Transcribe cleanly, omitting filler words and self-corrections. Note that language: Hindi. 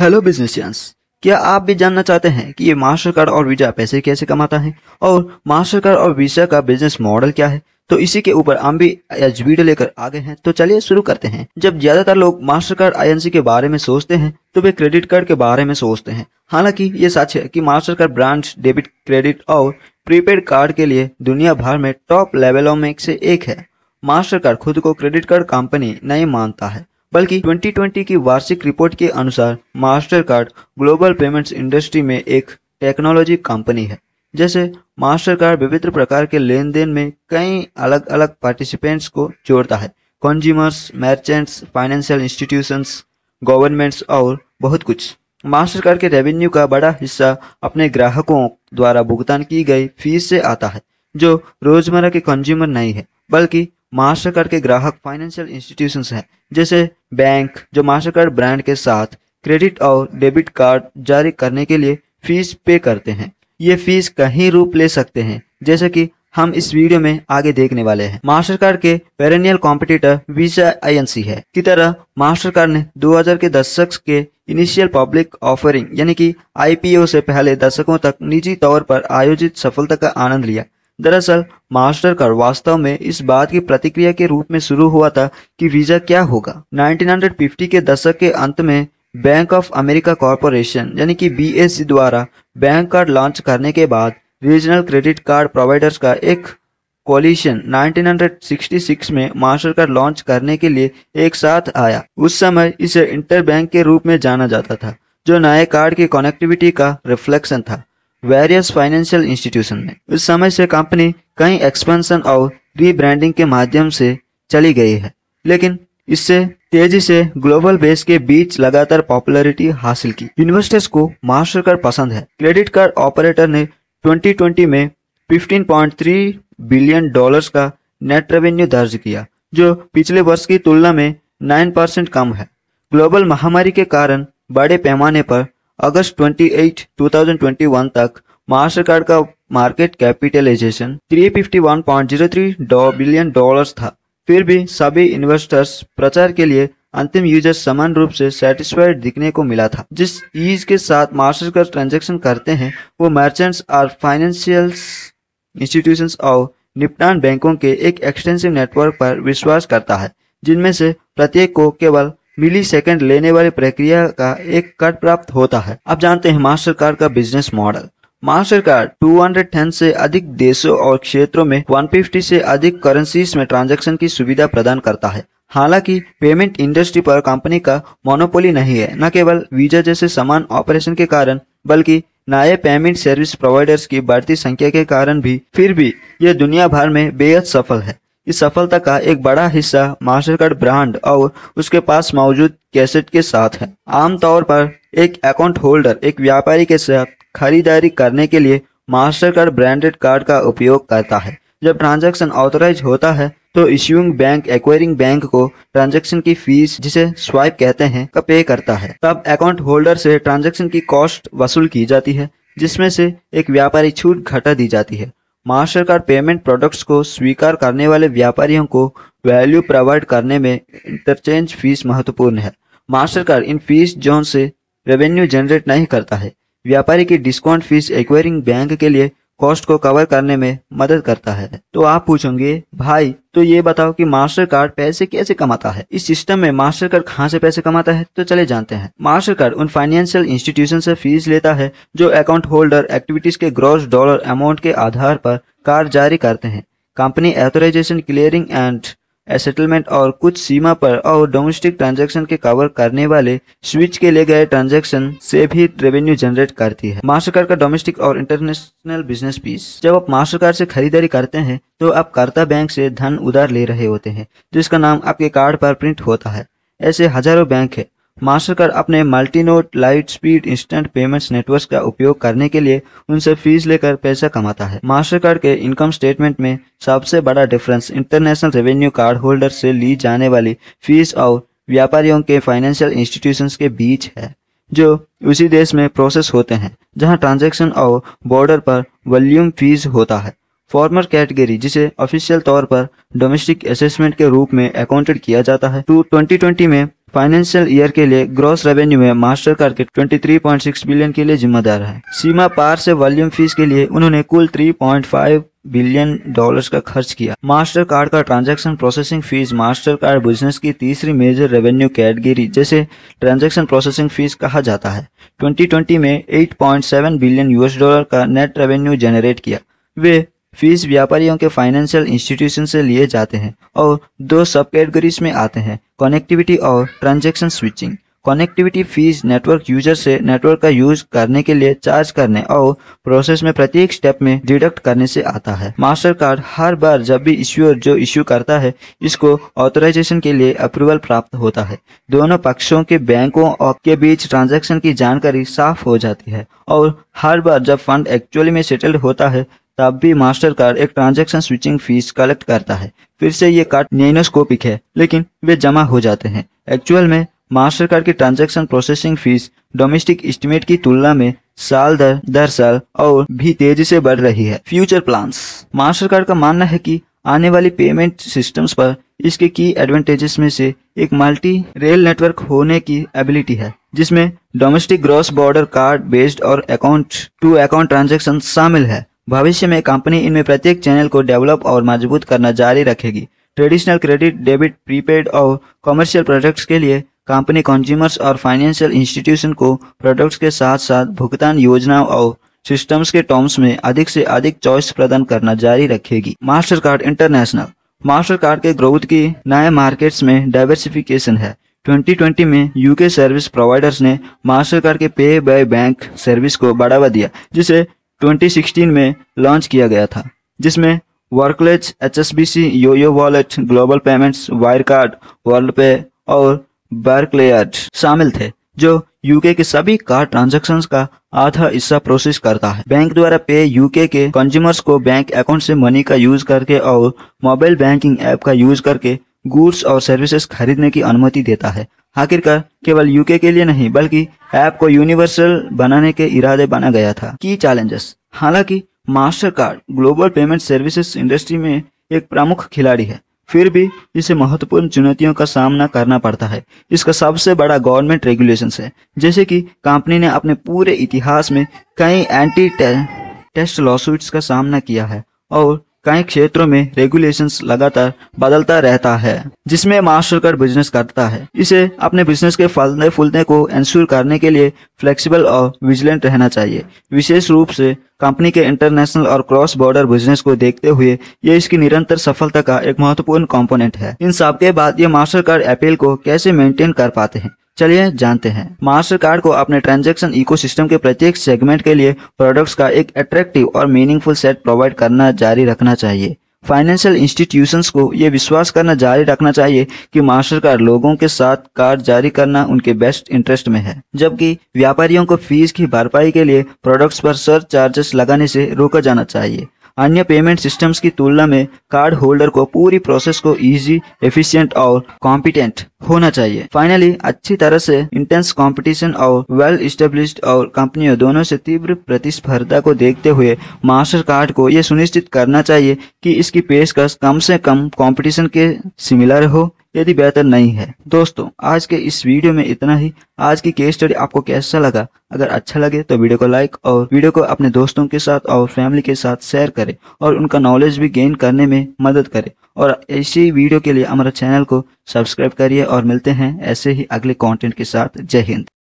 हेलो बिजनेसियंस, क्या आप भी जानना चाहते हैं कि ये मास्टरकार्ड और वीजा पैसे कैसे कमाता है और मास्टरकार्ड और वीजा का बिजनेस मॉडल क्या है? तो इसी के ऊपर हम भी आज वीडियो लेकर आ गए हैं, तो चलिए शुरू करते हैं। जब ज्यादातर लोग मास्टरकार्ड आईएनसी के बारे में सोचते हैं तो वे क्रेडिट कार्ड के बारे में सोचते हैं। हालांकि ये सच है कि मास्टरकार्ड ब्रांड डेबिट, क्रेडिट और प्रीपेड कार्ड के लिए दुनिया भर में टॉप लेवलों में से एक है। मास्टरकार्ड खुद को क्रेडिट कार्ड कंपनी नहीं मानता है, बल्कि 2020 की वार्षिक रिपोर्ट के अनुसार मास्टरकार्ड ग्लोबल पेमेंट्स इंडस्ट्री में एक टेक्नोलॉजी कंपनी है। जैसे मास्टरकार्ड विभिन्न प्रकार के लेन देन में कई अलग अलग पार्टिसिपेंट्स को जोड़ता है, consumers, merchants, financial institutions, governments और बहुत कुछ। मास्टरकार्ड के रेवेन्यू का बड़ा हिस्सा अपने ग्राहकों द्वारा भुगतान की गई फीस से आता है, जो रोजमर्रा के कंज्यूमर नहीं है, बल्कि मास्टरकार्ड के ग्राहक फाइनेंशियल इंस्टीट्यूशंस हैं, जैसे बैंक, जो मास्टरकार्ड ब्रांड के साथ क्रेडिट और डेबिट कार्ड जारी करने के लिए फीस पे करते हैं। ये फीस कहीं रूप ले सकते हैं, जैसे कि हम इस वीडियो में आगे देखने वाले हैं। मास्टरकार्ड के पेरेनियल कॉम्पिटिटर वीजा आईएनसी है की तरह मास्टरकार्ड ने 2000 के दशक के इनिशियल पब्लिक ऑफरिंग यानी कि IPO से पहले दशकों तक निजी तौर पर आयोजित सफलता का आनंद लिया। दरअसल मास्टरकार्ड वास्तव में इस बात की प्रतिक्रिया के रूप में शुरू हुआ था कि वीजा क्या होगा। 1950 के दशक के अंत में बैंक ऑफ अमेरिका कॉरपोरेशन यानी कि BAC द्वारा बैंक कार्ड लॉन्च करने के बाद रीजनल क्रेडिट कार्ड प्रोवाइडर्स का एक कोलिशन 1966 में मास्टरकार्ड लॉन्च करने के लिए एक साथ आया। उस समय इसे इंटर बैंक के रूप में जाना जाता था, जो नए कार्ड की कनेक्टिविटी का रिफ्लेक्शन था वेरियस फाइनेंशियल इंस्टीट्यूशन में। उस समय से कंपनी कई एक्सपेंशन और रीब्रांडिंग के माध्यम से चली गई है, लेकिन इससे तेजी से ग्लोबल बेस के बीच लगातार पॉपुलैरिटी हासिल की। इन्वेस्टर्स को मास्टरकार्ड पसंद है। क्रेडिट कार्ड ऑपरेटर ने 2020 में $15.3 बिलियन का नेट रेवेन्यू दर्ज किया, जो पिछले वर्ष की तुलना में 9% कम है। ग्लोबल महामारी के कारण बड़े पैमाने पर अगस्त 28, 2021 तक मास्टरकार्ड का मार्केट कैपिटलाइजेशन $351.03 बिलियन था। फिर भी सभी इन्वेस्टर्स प्रचार के लिए अंतिम यूजर समान रूप से सेटिस्फाइड दिखने को मिला था। जिस ईज के साथ मास्टरकार्ड ट्रांजैक्शन करते हैं वो मर्चेंट्स और फाइनेंशियल इंस्टीट्यूशंस और निपटान बैंकों के एक एक्सटेंसिव नेटवर्क पर विश्वास करता है, जिनमें से प्रत्येक को केवल मिली सेकेंड लेने वाली प्रक्रिया का एक कट प्राप्त होता है। अब जानते हैं मास्टरकार्ड का बिजनेस मॉडल। मास्टरकार्ड 210 से अधिक देशों और क्षेत्रों में 150 से अधिक करेंसीज में ट्रांजैक्शन की सुविधा प्रदान करता है। हालांकि पेमेंट इंडस्ट्री पर कंपनी का मोनोपोली नहीं है, न केवल वीजा जैसे समान ऑपरेशन के कारण, बल्कि नए पेमेंट सर्विस प्रोवाइडर्स की बढ़ती संख्या के कारण भी। फिर भी यह दुनिया भर में बेहद सफल है। इस सफलता का एक बड़ा हिस्सा मास्टरकार्ड ब्रांड और उसके पास मौजूद कैसेट के साथ है। आमतौर पर एक अकाउंट होल्डर एक व्यापारी के साथ खरीदारी करने के लिए मास्टरकार्ड ब्रांडेड कार्ड का उपयोग करता है। जब ट्रांजैक्शन ऑथराइज होता है तो इश्यूइंग बैंक एक्वायरिंग बैंक को ट्रांजैक्शन की फीस, जिसे स्वाइप कहते हैं, का पे करता है। तब अकाउंट होल्डर से ट्रांजैक्शन की कॉस्ट वसूल की जाती है, जिसमें से एक व्यापारी छूट घटा दी जाती है। मास्टरकार्ड पेमेंट प्रोडक्ट्स को स्वीकार करने वाले व्यापारियों को वैल्यू प्रोवाइड करने में इंटरचेंज फीस महत्वपूर्ण है। मास्टरकार्ड इन फीस जोन से रेवेन्यू जनरेट नहीं करता है। व्यापारी की डिस्काउंट फीस एक्वायरिंग बैंक के लिए कॉस्ट को कवर करने में मदद करता है। तो आप पूछेंगे, भाई तो ये बताओ कि मास्टरकार्ड पैसे कैसे कमाता है? इस सिस्टम में मास्टरकार्ड कहाँ से पैसे कमाता है? तो चले जानते हैं। मास्टरकार्ड उन फाइनेंशियल इंस्टीट्यूशन से फीस लेता है जो अकाउंट होल्डर एक्टिविटीज के ग्रॉस डॉलर अमाउंट के आधार पर कार्ड जारी करते हैं। Company authorization, clearing and settlement और कुछ सीमा पर और डोमेस्टिक ट्रांजैक्शन के कवर करने वाले स्विच के लिए गए ट्रांजैक्शन से भी रेवेन्यू जनरेट करती है। मास्टरकार्ड का डोमेस्टिक और इंटरनेशनल बिजनेस पीस। जब आप मास्टरकार्ड से खरीदारी करते हैं तो आप कर्ता बैंक से धन उधार ले रहे होते हैं, जिसका नाम आपके कार्ड पर प्रिंट होता है। ऐसे हजारों बैंक है। मास्टरकार्ड अपने मल्टीनोट light speed instant payments network का उपयोग करने के लिए उनसे फीस लेकर पैसा कमाता है। मास्टरकार्ड के इनकम स्टेटमेंट में सबसे बड़ा difference international revenue card holder से ली जाने वाली फीस और व्यापारियों के फाइनेंशियल इंस्टीट्यूशंस के बीच है, जो उसी देश में प्रोसेस होते हैं जहाँ ट्रांजेक्शन और बॉर्डर पर वॉल्यूम फीस होता है। फॉर्मर कैटेगरी, जिसे ऑफिशियल तौर पर डोमेस्टिक असेसमेंट के रूप में अकाउंटेड किया जाता है, 2020 में फाइनेंशियल ईयर के लिए ग्रॉस रेवेन्यू में मास्टरकार्ड के 23.6 बिलियन के लिए जिम्मेदार है। सीमा पार से वॉल्यूम फीस के लिए उन्होंने कुल 3.5 बिलियन डॉलर्स का खर्च किया। मास्टरकार्ड का transaction processing fees Mastercard business की तीसरी मेजर रेवेन्यू कैटेगरी जैसे ट्रांजैक्शन प्रोसेसिंग फीस कहा जाता है। 2020 में 8.7 बिलियन यूएस डॉलर का नेट रेवेन्यू जनरेट किया। वे फीस व्यापारियों के फाइनेंशियल इंस्टीट्यूशन से लिए जाते हैं और दो सब कैटेगरीज में आते हैं, कनेक्टिविटी और transaction switching. Connectivity fees network user से नेटवर्क का यूज करने के लिए चार्ज करने और प्रोसेस में प्रत्येक स्टेप में डिडक्ट करने से आता है। मास्टर कार्ड हर बार जब भी इश्यूअर जो इश्यू करता है इसको ऑथराइजेशन के लिए अप्रूवल प्राप्त होता है। दोनों पक्षों के बैंकों के बीच ट्रांजैक्शन की जानकारी साफ हो जाती है और हर बार जब फंड एक्चुअली में सेटल्ड होता है तब भी मास्टर कार्ड एक ट्रांजैक्शन स्विचिंग फीस कलेक्ट करता है। फिर से ये कार्ड नैनोस्कोपिक है लेकिन वे जमा हो जाते हैं। एक्चुअल में मास्टर कार्ड की transaction processing fees domestic estimate की तुलना में साल दर साल और भी तेजी से बढ़ रही है। Future plans. मास्टर कार्ड का मानना है कि आने वाली पेमेंट सिस्टम्स पर इसके की एडवांटेजेस में से एक मल्टी रेल नेटवर्क होने की एबिलिटी है, जिसमें domestic gross border card based और अकाउंट टू अकाउंट ट्रांजेक्शन शामिल है। भविष्य में कंपनी इनमें प्रत्येक चैनल को डेवलप और मजबूत करना जारी रखेगी। ट्रेडिशनल क्रेडिट, डेबिट, प्रीपेड और कमर्शियल प्रोडक्ट्स के लिए कंपनी कंज्यूमर्स और फाइनेंशियल इंस्टीट्यूशन को प्रोडक्ट्स के साथ साथ भुगतान योजनाओं और सिस्टम्स के टर्म्स में अधिक से अधिक चॉइस प्रदान करना जारी रखेगी। Mastercard international. Mastercard के ग्रोथ की नए मार्केट्स में डाइवर्सिफिकेशन है। 2020 में यूके सर्विस प्रोवाइडर्स ने मास्टर कार्ड के पे बाय बैंक सर्विस को बढ़ावा दिया, जिसे 2016 में लॉन्च किया गया था, जिसमें वर्कलेज, HSBC, Yoyo wallet, global payments, Wirecard, Worldpay और बार्कलेज शामिल थे, जो यूके के सभी कार्ड ट्रांजैक्शंस का आधा हिस्सा प्रोसेस करता है। बैंक द्वारा पे यूके के कंज्यूमर्स को बैंक अकाउंट से मनी का यूज करके और मोबाइल बैंकिंग ऐप का यूज करके गुड्स और सर्विसेज खरीदने की अनुमति देता है। आखिरकार केवल यूके के लिए नहीं बल्कि ऐप को यूनिवर्सल बनाने के इरादे बना गया था। की चैलेंजेस। हालांकि master card global payment services industry में एक प्रमुख खिलाड़ी है, फिर भी इसे महत्वपूर्ण चुनौतियों का सामना करना पड़ता है। इसका सबसे बड़ा गवर्नमेंट रेगुलेशंस है, जैसे कि कंपनी ने अपने पूरे इतिहास में कई एंटी टेस्ट लॉसूट्स का सामना किया है और कई क्षेत्रों में रेगुलेशंस लगातार बदलता रहता है जिसमें मास्टरकार्ड बिजनेस करता है। इसे अपने बिजनेस के फलने फूलने को एंश्योर करने के लिए फ्लेक्सिबल और विजिलेंट रहना चाहिए। विशेष रूप से कंपनी के इंटरनेशनल और क्रॉस बॉर्डर बिजनेस को देखते हुए ये इसकी निरंतर सफलता का एक महत्वपूर्ण कंपोनेंट है। इन सब के बाद ये मास्टरकार्ड अपील को कैसे मेंटेन कर पाते हैं, चलिए जानते हैं। मास्टरकार्ड को अपने ट्रांजैक्शन इकोसिस्टम के प्रत्येक सेगमेंट के लिए प्रोडक्ट्स का एक अट्रैक्टिव और मीनिंगफुल सेट प्रोवाइड करना जारी रखना चाहिए। फाइनेंशियल इंस्टीट्यूशंस को यह विश्वास करना जारी रखना चाहिए कि मास्टरकार्ड लोगों के साथ कार्ड जारी करना उनके बेस्ट इंटरेस्ट में है, जबकि व्यापारियों को फीस की भरपाई के लिए प्रोडक्ट्स पर सरचार्जेस लगाने से रोका जाना चाहिए। अन्य पेमेंट सिस्टम्स की तुलना में कार्ड होल्डर को पूरी प्रोसेस को इजी, एफिशिएंट और कॉम्पिटेंट होना चाहिए। फाइनली, अच्छी तरह से इंटेंस कंपटीशन और वेल एस्टेब्लिश्ड और कंपनियों दोनों से तीव्र प्रतिस्पर्धा को देखते हुए मास्टर कार्ड को यह सुनिश्चित करना चाहिए कि इसकी पेशकश कम से कम कंपटीशन के सिमिलर हो, यदि बेहतर नहीं है। दोस्तों, आज के इस वीडियो में इतना ही। आज की केस स्टडी आपको कैसा लगा? अगर अच्छा लगे तो वीडियो को लाइक और वीडियो को अपने दोस्तों के साथ और फैमिली के साथ शेयर करें और उनका नॉलेज भी गेन करने में मदद करें। और ऐसी वीडियो के लिए हमारा चैनल को सब्सक्राइब करिए और मिलते हैं ऐसे ही अगले कॉन्टेंट के साथ। जय हिंद।